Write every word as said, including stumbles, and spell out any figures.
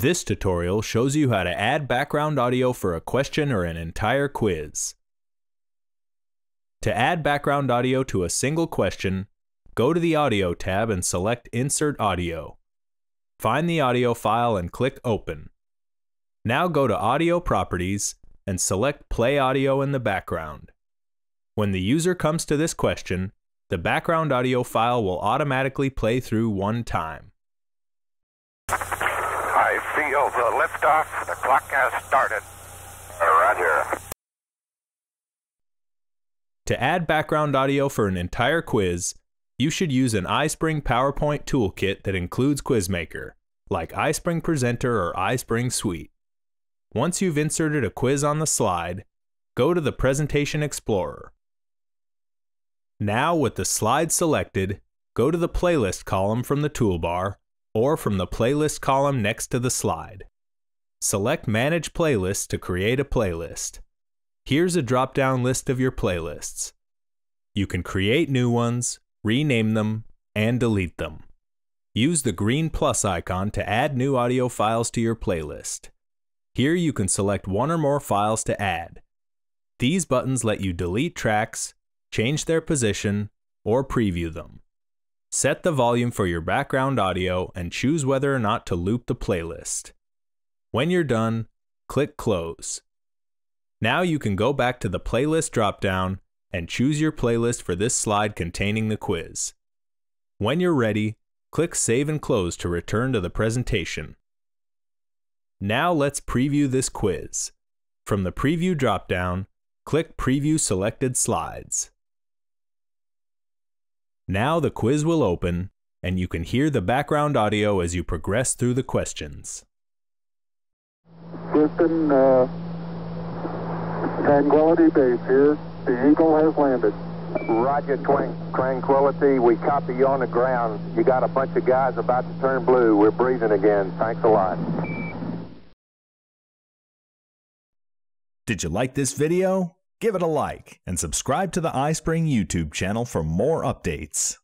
This tutorial shows you how to add background audio for a question or an entire quiz. To add background audio to a single question, go to the Audio tab and select Insert Audio. Find the audio file and click Open. Now go to Audio Properties and select Play Audio in the background. When the user comes to this question, the background audio file will automatically play through one time. I feel the liftoff. The clock has started. Roger. To add background audio for an entire quiz, you should use an iSpring PowerPoint toolkit that includes QuizMaker, like iSpring Presenter or iSpring Suite. Once you've inserted a quiz on the slide, go to the Presentation Explorer. Now, with the slide selected, go to the Playlist column from the toolbar, or from the Playlist column next to the slide. Select Manage Playlists to create a playlist. Here's a drop-down list of your playlists. You can create new ones, rename them, and delete them. Use the green plus icon to add new audio files to your playlist. Here you can select one or more files to add. These buttons let you delete tracks, change their position, or preview them. Set the volume for your background audio and choose whether or not to loop the playlist. When you're done, click Close. Now you can go back to the Playlist dropdown and choose your playlist for this slide containing the quiz. When you're ready, click Save and Close to return to the presentation. Now let's preview this quiz. From the Preview dropdown, click Preview Selected Slides. Now the quiz will open, and you can hear the background audio as you progress through the questions. Houston, uh, Tranquility Base here. The Eagle has landed. Roger, Tranquility. We copy you on the ground. You got a bunch of guys about to turn blue. We're breathing again. Thanks a lot. Did you like this video? Give it a like and subscribe to the iSpring YouTube channel for more updates.